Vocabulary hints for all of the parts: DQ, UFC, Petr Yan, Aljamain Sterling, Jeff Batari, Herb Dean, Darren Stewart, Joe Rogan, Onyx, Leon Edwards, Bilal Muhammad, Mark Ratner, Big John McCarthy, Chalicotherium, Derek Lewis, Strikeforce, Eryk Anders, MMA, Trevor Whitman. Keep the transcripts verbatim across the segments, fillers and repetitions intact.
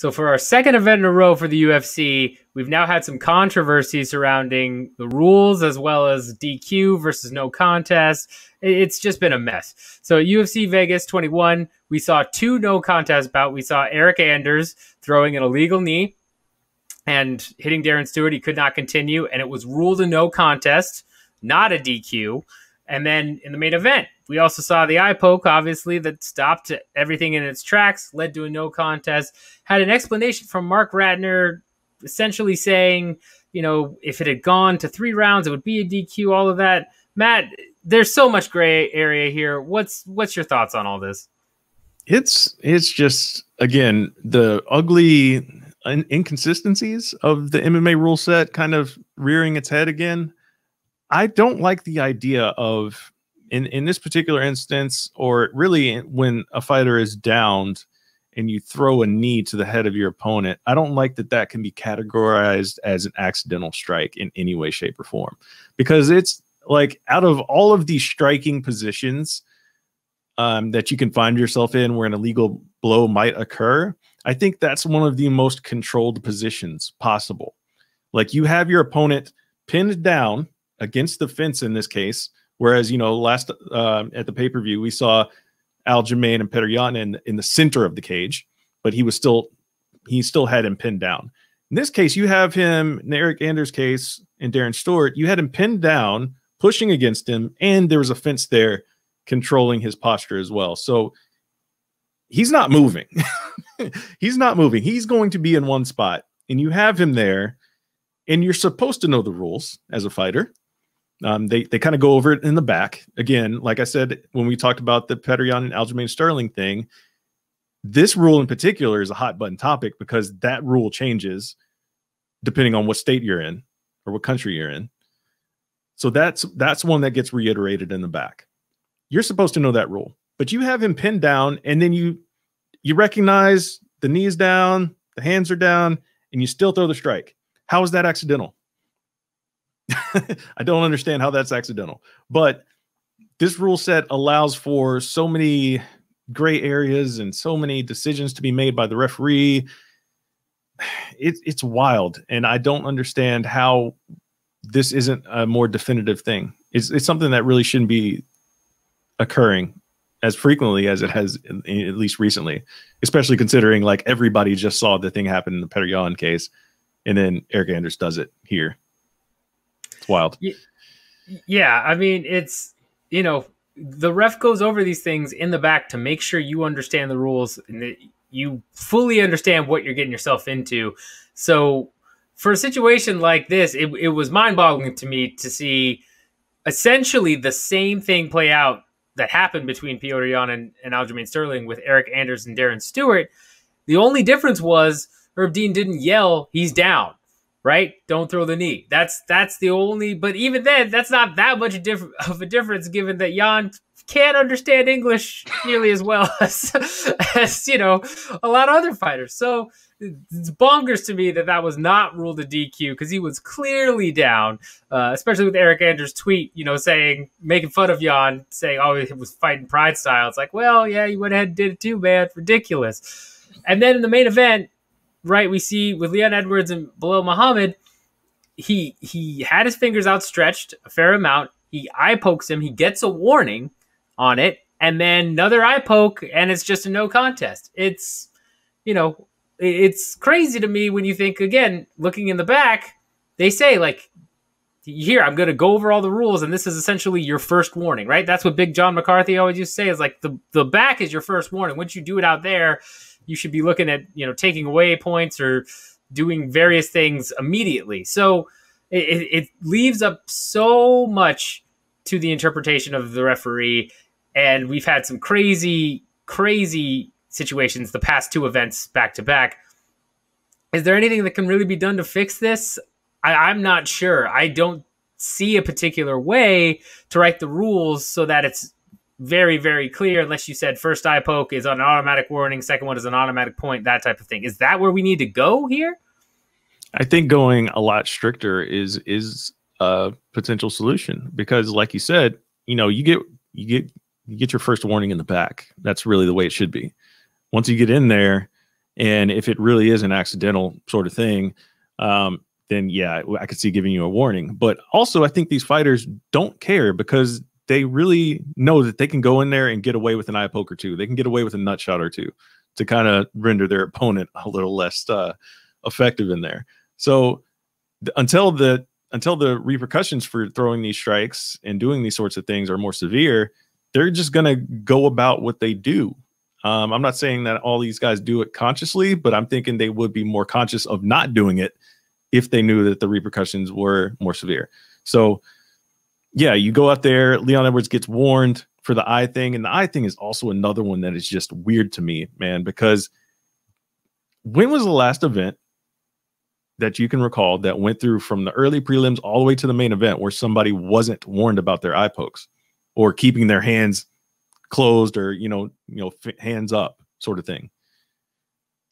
So for our second event in a row for the U F C, we've now had some controversy surrounding the rules as well as D Q versus no contest. It's just been a mess. So at U F C Vegas twenty-one, we saw two no contest bouts. We saw Eryk Anders throwing an illegal knee and hitting Darren Stewart. He could not continue, and it was ruled a no contest, not a D Q. And then in the main event, we also saw the eye poke, obviously, that stopped everything in its tracks, led to a no contest. Had an explanation from Mark Ratner essentially saying, you know, if it had gone to three rounds, it would be a D Q, all of that. Matt, there's so much gray area here. What's what's your thoughts on all this? It's, it's just, again, the ugly in inconsistencies of the M M A rule set kind of rearing its head again. I don't like the idea of, in, in this particular instance, or really when a fighter is downed and you throw a knee to the head of your opponent, I don't like that that can be categorized as an accidental strike in any way, shape, or form. Because it's like, out of all of these striking positions um, that you can find yourself in where an illegal blow might occur, I think that's one of the most controlled positions possible. Like, you have your opponent pinned down against the fence in this case, whereas, you know, last uh, at the pay-per-view, we saw Aljamain and Petr Yan in, in the center of the cage, but he was still, he still had him pinned down. In this case, you have him, in the Eryk Anders case and Darren Stewart, you had him pinned down, pushing against him, and there was a fence there controlling his posture as well. So he's not moving. He's not moving. He's going to be in one spot, and you have him there, and you're supposed to know the rules as a fighter. Um, they they kind of go over it in the back. Again, like I said, when we talked about the Petr Yan and Aljamain Sterling thing, this rule in particular is a hot button topic because that rule changes depending on what state you're in or what country you're in. So that's, that's one that gets reiterated in the back. You're supposed to know that rule, but you have him pinned down, and then you, you recognize the knee is down, the hands are down, and you still throw the strike. How is that accidental? I don't understand how that's accidental, but this rule set allows for so many gray areas and so many decisions to be made by the referee. It, it's wild. And I don't understand how this isn't a more definitive thing. It's, it's something that really shouldn't be occurring as frequently as it has, in, in, at least recently, especially considering like everybody just saw the thing happen in the Petr Yan case. And then Eryk Anders does it here. It's wild. Yeah, I mean, it's, you know, the ref goes over these things in the back to make sure you understand the rules and that you fully understand what you're getting yourself into. So for a situation like this, it, it was mind-boggling to me to see essentially the same thing play out that happened between Petr Yan and, and Aljamain Sterling with Eryk Anders and Darren Stewart. The only difference was Herb Dean didn't yell, "He's down." Right? Don't throw the knee. That's that's the only, but even then, that's not that much of a difference given that Yan can't understand English nearly as well as, as, you know, a lot of other fighters. So it's bonkers to me that that was not ruled a D Q because he was clearly down, uh, especially with Eryk Anders' tweet, you know, saying, making fun of Yan, saying, oh, he was fighting pride style. It's like, well, yeah, you went ahead and did it too, man. Ridiculous. And then in the main event, right, we see with Leon Edwards and Bilal Muhammad, he he had his fingers outstretched a fair amount. He eye pokes him. He gets a warning on it, and then another eye poke, and it's just a no contest. It's, you know, it's crazy to me when you think, again, looking in the back, they say, like, here, I'm going to go over all the rules, and this is essentially your first warning, right? That's what Big John McCarthy always used to say is, like, the, the back is your first warning. Once you do it out there, you should be looking at, you know, taking away points or doing various things immediately. So it, it leaves up so much to the interpretation of the referee. And we've had some crazy, crazy situations the past two events back to back. Is there anything that can really be done to fix this? I, I'm not sure. I don't see a particular way to write the rules so that it's very, very clear, unless you said first eye poke is an automatic warning, second one is an automatic point, that type of thing. Is that where we need to go here? I think going a lot stricter is is a potential solution because, like you said, you know, you get you get you get your first warning in the back. That's really the way it should be. Once you get in there And if it really is an accidental sort of thing, um, then yeah, I could see giving you a warning. But also, I think these fighters don't care because they really know that they can go in there and get away with an eye poke or two. They can get away with a nut shot or two to kind of render their opponent a little less uh, effective in there. So th until the until the repercussions for throwing these strikes and doing these sorts of things are more severe, they're just going to go about what they do. Um, I'm not saying that all these guys do it consciously, but I'm thinking they would be more conscious of not doing it if they knew that the repercussions were more severe. So yeah, you go out there, Leon Edwards gets warned for the eye thing. And the eye thing is also another one that is just weird to me, man, because when was the last event that you can recall that went through from the early prelims all the way to the main event where somebody wasn't warned about their eye pokes or keeping their hands closed or, you know, you know, hands up sort of thing?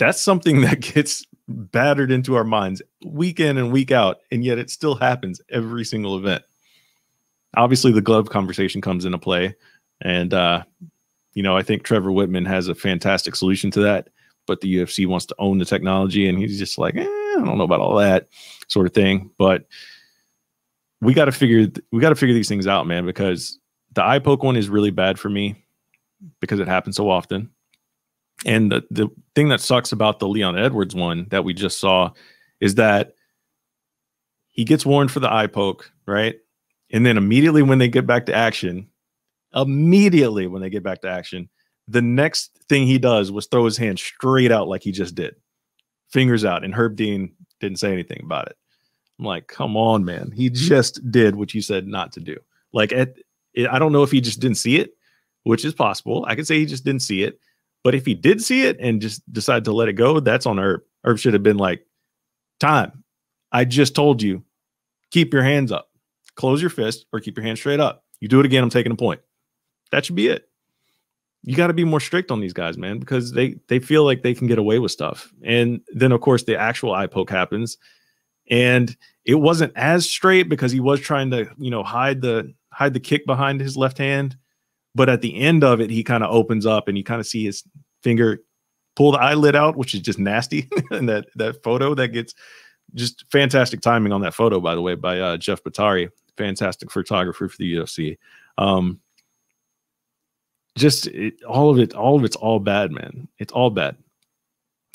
That's something that gets battered into our minds week in and week out, and yet it still happens every single event. Obviously, the glove conversation comes into play, and uh, you know, I think Trevor Whitman has a fantastic solution to that. But the U F C wants to own the technology, and he's just like, eh, I don't know about all that sort of thing. But we got to figure we got to figure these things out, man, because the eye poke one is really bad for me because it happens so often. And the, the thing that sucks about the Leon Edwards one that we just saw is that he gets warned for the eye poke, right? And then immediately when they get back to action, immediately when they get back to action, the next thing he does was throw his hand straight out like he just did. Fingers out. And Herb Dean didn't say anything about it. I'm like, come on, man. He just did what you said not to do. Like, at, I don't know if he just didn't see it, which is possible. I could say he just didn't see it. But if he did see it and just decided to let it go, that's on Herb. Herb should have been like, time. I just told you, keep your hands up. Close your fist or keep your hand straight up. You do it again, I'm taking a point. That should be it. You got to be more strict on these guys, man, because they, they feel like they can get away with stuff. And then, of course, the actual eye poke happens. And it wasn't as straight because he was trying to, you know, hide the hide the kick behind his left hand. But at the end of it, he kind of opens up and you kind of see his finger pull the eyelid out, which is just nasty. And that, that photo that gets just fantastic timing on that photo, by the way, by uh, Jeff Batari, fantastic photographer for the U F C. Um, just it, all of it, all of it's all bad, man. It's all bad.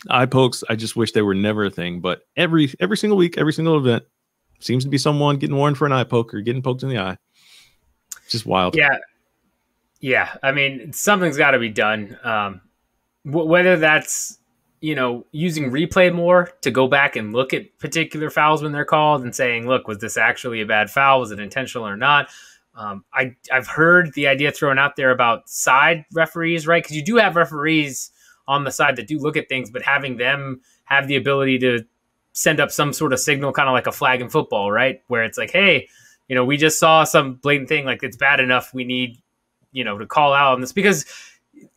Eye pokes, I just wish they were never a thing, but every, every single week, every single event seems to be someone getting warned for an eye poke or getting poked in the eye. It's just wild. Yeah. Yeah, I mean, something's got to be done. Um, wh whether that's, you know, using replay more to go back and look at particular fouls when they're called and saying, look, was this actually a bad foul? Was it intentional or not? Um, I, I've heard the idea thrown out there about side referees, right? Because you do have referees on the side that do look at things, but having them have the ability to send up some sort of signal, kind of like a flag in football, right? Where it's like, hey, you know, we just saw some blatant thing. Like, it's bad enough. We need, you know, to call out on this, because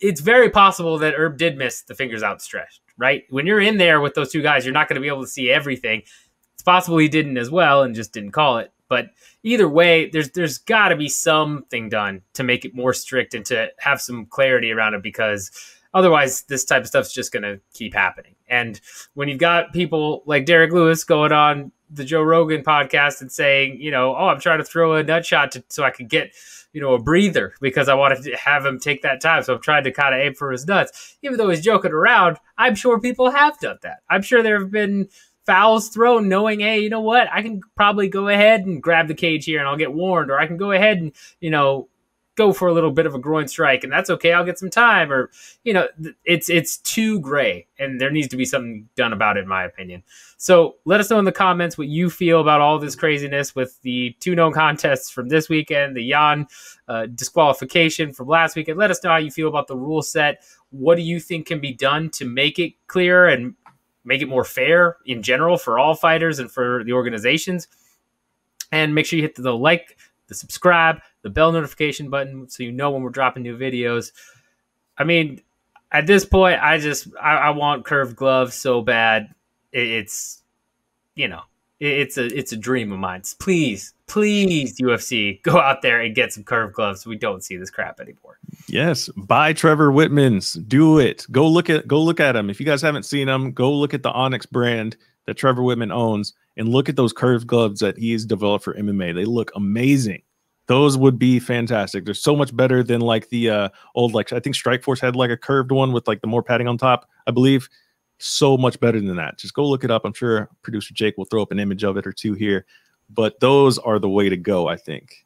it's very possible that Herb did miss the fingers outstretched, right? When you're in there with those two guys, you're not going to be able to see everything. It's possible he didn't as well and just didn't call it. But either way, there's there's got to be something done to make it more strict and to have some clarity around it, because otherwise this type of stuff's just going to keep happening. And when you've got people like Derek Lewis going on the Joe Rogan podcast and saying, you know, oh, I'm trying to throw a nut shot to, so I could get, you know, a breather because I wanted to have him take that time. So I'm trying to kind of aim for his nuts, even though he's joking around. I'm sure people have done that. I'm sure there have been fouls thrown knowing, hey, you know what? I can probably go ahead and grab the cage here and I'll get warned, or I can go ahead and, you know, go for a little bit of a groin strike and that's okay. I'll get some time, or, you know, it's, it's too gray and there needs to be something done about it, in my opinion. So let us know in the comments what you feel about all this craziness with the two known contests from this weekend, the Yan uh, disqualification from last weekend. Let us know how you feel about the rule set. What do you think can be done to make it clearer and make it more fair in general for all fighters and for the organizations? And make sure you hit the like, the subscribe, the bell notification button, so you know when we're dropping new videos. I mean, at this point, I just, I, I want curved gloves so bad. It, it's, you know, It's a it's a dream of mine. Please, please, U F C, go out there and get some curve gloves. We don't see this crap anymore. Yes, buy Trevor Whitman's. Do it. Go look at go look at them. If you guys haven't seen them, go look at the Onyx brand that Trevor Whitman owns and look at those curved gloves that he's developed for M M A. They look amazing. Those would be fantastic. They're so much better than like the uh, old, like I think Strikeforce had like a curved one with like the more padding on top, I believe. So much better than that. Just go look it up. I'm sure producer Jake will throw up an image of it or two here, but those are the way to go, I think.